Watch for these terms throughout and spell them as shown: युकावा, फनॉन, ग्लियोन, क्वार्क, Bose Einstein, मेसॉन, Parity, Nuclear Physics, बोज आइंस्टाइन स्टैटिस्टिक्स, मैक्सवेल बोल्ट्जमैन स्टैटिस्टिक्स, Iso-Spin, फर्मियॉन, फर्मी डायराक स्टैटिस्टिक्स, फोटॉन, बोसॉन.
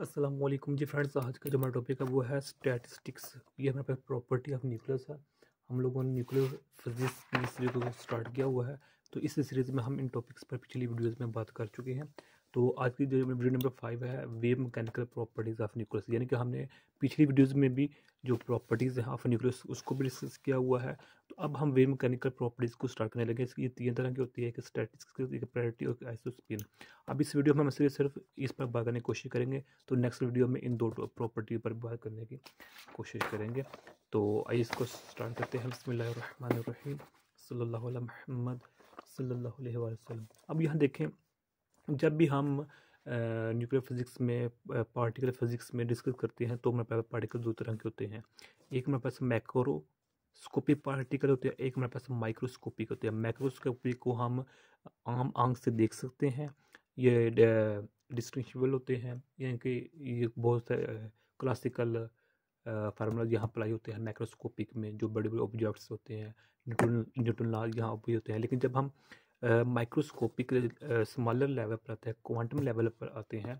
अस्सलाम वालेकुम जी फ्रेंड्स, आज का जो हमारा टॉपिक है वो है स्टैटिस्टिक्स। ये हमारे पास प्रॉपर्टी ऑफ न्यूक्लियस है। हम लोगों ने न्यूक्लियर फिजिक्स की सीरीज को स्टार्ट किया हुआ है, तो इस सीरीज़ में हम इन टॉपिक्स पर पिछली वीडियोज़ में बात कर चुके हैं। तो आज की जो वीडियो नंबर 5 है wave mechanical properties of nucleus, यानी कि हमने पिछली वीडियोज़ में भी जो प्रॉपर्टीज़ हैं ऑफ न्यूक्लियस उसको भी डिस्कस किया हुआ है। तो अब हम वेव मैकेनिकल प्रॉपर्टीज़ को स्टार्ट करने लगे। इसकी 3 तरह की होती है, एक स्टैटिस्टिक्स, एक पैरिटी और आइसोस्पिन। अब इस वीडियो में हम सिर्फ इस पर बात करने की कोशिश करेंगे, तो नेक्स्ट वीडियो में इन 2 प्रॉपर्टी पर बात करने की कोशिश करेंगे। तो आइए इसको स्टार्ट करते हैं। बिस्मिल्लाहिर्रहमानिर्रहीम, सल्लल्लाहु अलैहि मुहम्मद सल्लल्लाहु अलैहि वसल्लम। अब यहाँ देखें, जब भी हम न्यूक्लियर फिज़िक्स में पार्टिकल फिज़िक्स में डिस्कस करते हैं तो हमारे पास पार्टिकल 2 तरह के होते हैं। एक हमारे पास मैक्रोस्कोपिक पार्टिकल होते हैं, एक हमारे पास माइक्रोस्कोपिक होते हैं। माइक्रोस्कोपिक को हम आम आंख से देख सकते हैं, ये डिस्टिंग्विशेबल होते हैं, यानी कि ये बहुत क्लासिकल फार्मूला यहाँ अप्लाई होते हैं माइक्रोस्कोपिक में, जो बड़े बड़े ऑब्जेक्ट्स होते हैं, न्यूटन लॉ यहाँ अप्लाई होते हैं। लेकिन जब हम माइक्रोस्कोपिक स्मॉलर लेवल पर आता है, क्वांटम लेवल पर आते हैं,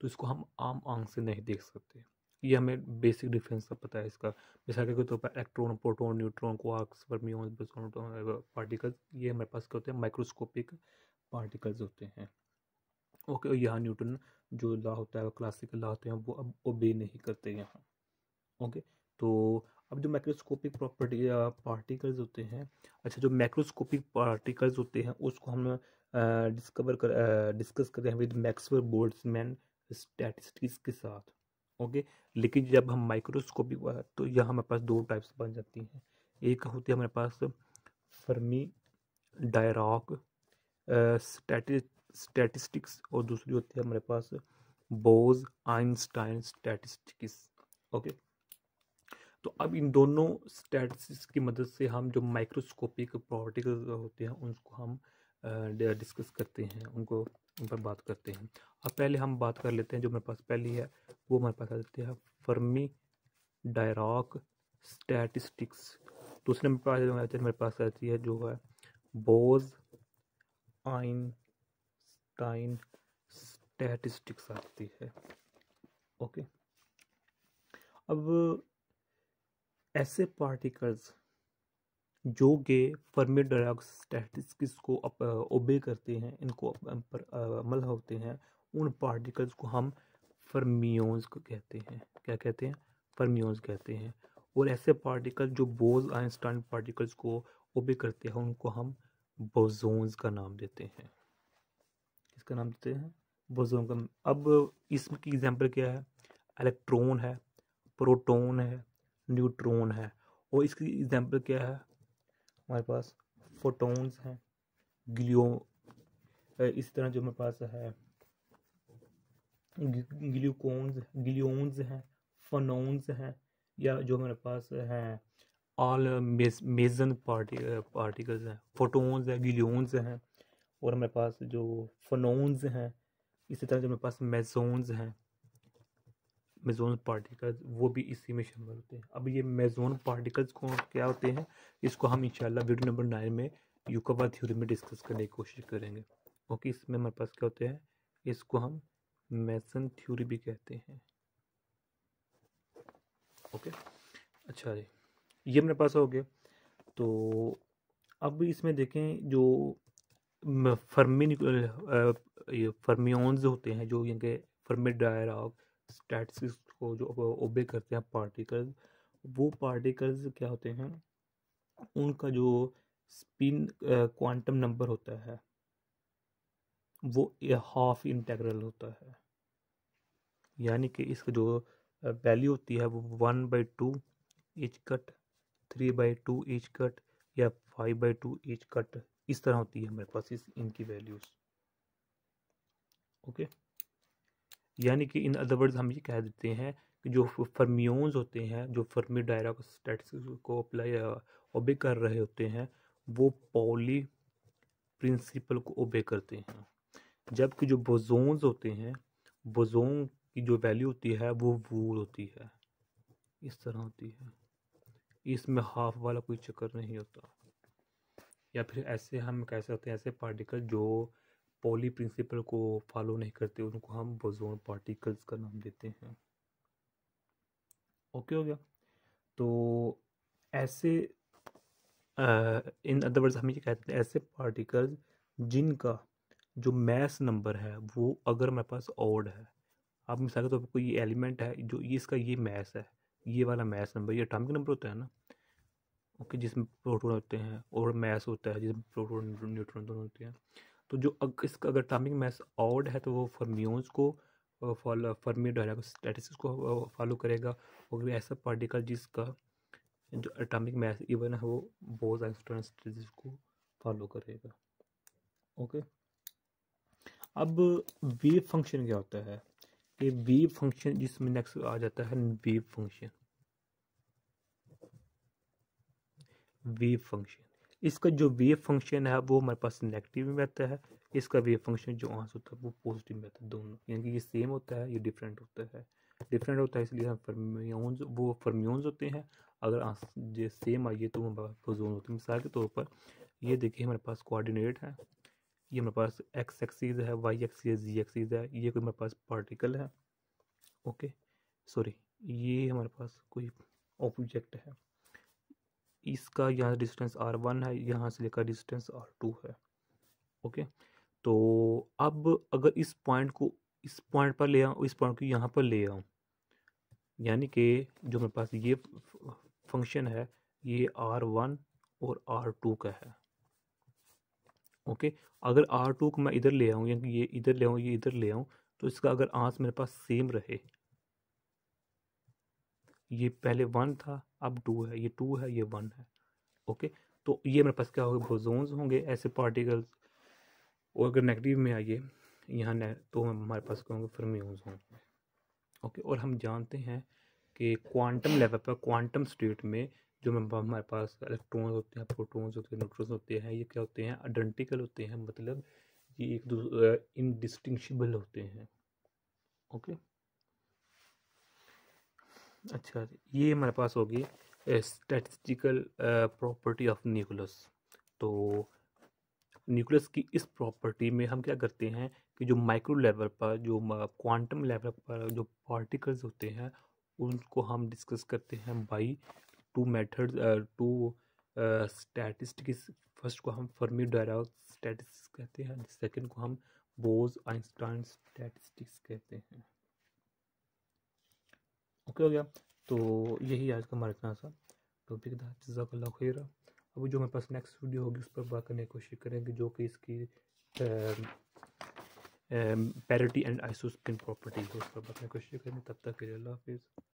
तो इसको हम आम आंख से नहीं देख सकते। ये हमें बेसिक डिफरेंस सब पता है इसका। मिसाल के तौर पर electron, proton, neutron, quarks, फर्मियॉन, बोसॉन particles, ये हमारे पास क्या होते हैं, माइक्रोस्कोपिक पार्टिकल्स होते हैं। ओके, यहाँ न्यूटन जो लॉ होता है, क्लासिकल लॉ होते हैं, वो अब ओबे नहीं करते यहाँ। ओके, तो अब जो माइक्रोस्कोपिक प्रॉपर्टी पार्टिकल्स होते हैं, अच्छा जो माइक्रोस्कोपिक पार्टिकल्स होते हैं उसको हम डिस्कस करते हैं विद मैक्सवेल बोल्ट्जमैन स्टैटिस्टिक्स के साथ। ओके, लेकिन जब हम माइक्रोस्कोपिक तो यह हमारे पास 2 टाइप्स बन जाती हैं। एक होती है हमारे पास फर्मी डायराक स्टैटिस्टिक्स और दूसरी होती है हमारे पास बोज आइंस्टाइन स्टैटिस्टिक्स। ओके, तो अब इन दोनों स्टैटिस्टिक्स की मदद से हम जो माइक्रोस्कोपिक पार्टिकल्स होते हैं उनको हम डिस्कस करते हैं, उन पर बात करते हैं। अब पहले हम बात कर लेते हैं, जो मेरे पास पहली है वो हमारे पास आ जाती है फर्मी डायराक स्टैटिस्टिक्स। दूसरे में मेरे पास आती है जो है बोज आइंस्टाइन स्टैटिस्टिक्स आती है। ओके, अब ऐसे पार्टिकल्स जो कि फर्मी डायराक स्टैटिस्टिक्स को ओबे करते हैं, इनको पर अमल होते हैं, उन पार्टिकल्स को हम फर्मियॉन्स को कहते हैं। क्या कहते हैं? फर्मियॉन्स कहते हैं। और ऐसे पार्टिकल जो बोज आइंस्टाइन पार्टिकल्स को ओबे करते हैं उनको हम बोसॉन्स का नाम देते हैं। इसका नाम देते हैं बोसॉन का। अब इसकी एग्जांपल क्या है? इलेक्ट्रॉन है, प्रोटॉन है, न्यूट्रॉन है। और इसकी एग्जांपल क्या है? हमारे पास फोटॉन्स हैं, इस तरह जो हमारे पास है ग्लियोन्स हैं, फनॉन्स हैं, या जो हमारे पास हैं ऑल मेजन पार्टिकल्स हैं। फोटॉन्स हैं, ग्लियोन्स हैं, और हमारे पास जो फनॉन्स हैं, इसी तरह जो हमारे पास मेसॉन्स हैं, मेसॉन पार्टिकल्स, वो भी इसी में शामिल होते हैं। अब ये मेसॉन पार्टिकल्स को क्या होते हैं, इसको हम इंशाल्लाह वीडियो नंबर 9 में युकावा थ्योरी में डिस्कस करने की कोशिश करेंगे। ओके, इसमें हमारे पास क्या होते हैं, इसको हम मेसन थ्योरी भी कहते हैं। ओके, अच्छा जी, ये हमारे पास हो गया। तो अब इसमें देखें जो फर्मियॉन्स होते हैं, जो यानी फर्मी डायराक स्टैटिस्टिक्स को जो ओबे करते हैं पार्टिकल्स, वो पार्टिकल्स क्या होते हैं, उनका जो स्पिन क्वांटम नंबर होता है वो हाफ इंटेग्रल होता है, यानी कि इसका जो वैल्यू होती है वो 1/2 एच कट, 3/2 एच कट, या 5/2 एच कट, इस तरह होती है हमारे पास इनकी वैल्यूज। ओके, यानी कि इन अदर वर्ड्स हम ये कह देते हैं कि जो फर्मियॉन्स होते हैं, जो फर्मी डायराक स्टैटिस्टिक्स को अप्लाई ओबे कर रहे होते हैं, वो पॉली प्रिंसिपल को ओबे करते हैं। जबकि जो बोसॉन्स होते हैं, बोसॉन की जो वैल्यू होती है वो वूल होती है, इस तरह होती है, इसमें हाफ वाला कोई चक्कर नहीं होता। या फिर ऐसे हम कह सकते हैं ऐसे पार्टिकल जो पॉली प्रिंसिपल को फॉलो नहीं करते, उनको हम बोसॉन पार्टिकल्स का नाम देते हैं। ओके हो गया। तो ऐसे इन अदर वर्ड्स हम ये कहते हैं ऐसे पार्टिकल्स जिनका जो मैस नंबर है वो अगर मेरे पास ऑड है, आप मिसाल के तौर पर कोई एलिमेंट है जो ये इसका ये मैस है, ये वाला मैस नंबर, ये एटॉमिक नंबर होता है ना, ओके, जिसमें प्रोटॉन होते हैं और मैस होता है जिसमें प्रोटॉन न्यूट्रॉन दोनों होते हैं। तो जो इसका अगर एटॉमिक मैस ऑड है तो वो फर्मियोन्स को फॉलो, फर्मी डायराक स्टैटिस्टिक्स को फॉलो करेगा। और ऐसा पार्टिकल जिसका जो एटॉमिक मैस इवन है वो बोस आइंस्टाइन स्टैटिस्टिक्स को फॉलो करेगा। ओके, अब वेव फंक्शन क्या होता है? ये वेव फंक्शन जिसमें नेक्स्ट आ जाता है वेव फंक्शन। वेव फंक्शन, इसका जो वेव फंक्शन है वो हमारे पास नेगेटिव में आता है, इसका वेव फंक्शन जो आंसर होता है वो पॉजिटिव में आता है। दोनों यानी कि ये सेम होता है, ये डिफरेंट होता है, डिफरेंट होता है इसलिए हम फर्मियोन्स, वो फर्मियोन्स होते हैं। अगर आंसर सेम आइए तो हमारे पास बोसॉन होते हैं। मिसाल के तौर पर ये देखिए हमारे पास कोऑर्डिनेट है, ये मेरे पास एक्स एक्सीज है, वाई एक्सीज, जी एक्सीज है, ये कोई मेरे पास पार्टिकल है, ओके सॉरी ये हमारे पास कोई ऑब्जेक्ट है। इसका यहाँ डिस्टेंस r1 है, यहाँ से लेकर डिस्टेंस r2 है। ओके, तो अब अगर इस पॉइंट को इस पॉइंट पर ले आऊँ, इस पॉइंट को यहाँ पर ले आऊँ, यानी कि जो मेरे पास ये फंक्शन है ये r1 और r2 का है। ओके, अगर R2 को मैं इधर ले आऊँ, यानी ये इधर ले आऊँ, ये इधर ले आऊँ, तो इसका अगर आंसर मेरे पास सेम रहे, ये पहले 1 था अब 2 है, ये 2 है ये 1 है, ओके, तो ये मेरे पास क्या होगा? बोसॉन्स होंगे ऐसे पार्टिकल्स। और अगर नेगेटिव में आइए यहाँ तो हमारे पास क्या होंगे? फर्मियोन्स होंगे। ओके, और हम जानते हैं कि क्वांटम लेवल पर, क्वांटम स्टेट में जो हमारे पास इलेक्ट्रॉन्स होते हैं, प्रोटॉन्स होते हैं, न्यूट्रॉन्स होते हैं, ये क्या होते हैं? आइडेंटिकल होते हैं, मतलब ये एक दूसरे इनडिस्टिंग्विशेबल होते हैं। ओके, अच्छा, ये हमारे पास होगी स्टैटिस्टिकल प्रॉपर्टी ऑफ न्यूक्लियस। तो न्यूक्लियस की इस प्रॉपर्टी में हम क्या करते हैं कि जो माइक्रो लेवल पर, जो क्वांटम लेवल पर जो पार्टिकल्स होते हैं उनको हम डिस्कस करते हैं by two methods, two statistics. First को हम फर्मी डायराक स्टैटिस्टिक्स कहते हैं, सेकंड को हम बोस आइंस्टाइन स्टैटिस्टिक्स कहते हैं। ओके हो गया। तो यही आज का हमारे क्लास का टॉपिक था। जज़ाकल्लाह खैर। अब जो मेरे पास नेक्स्ट वीडियो होगी उस पर बात करने की कोशिश करेंगे, जो कि इसकी पैरिटी एंड आइसोस्पिन प्रॉपर्टी है, उस पर बात करने की कोशिश करेंगे। तब तक के लिए अल्लाह हाफिज़।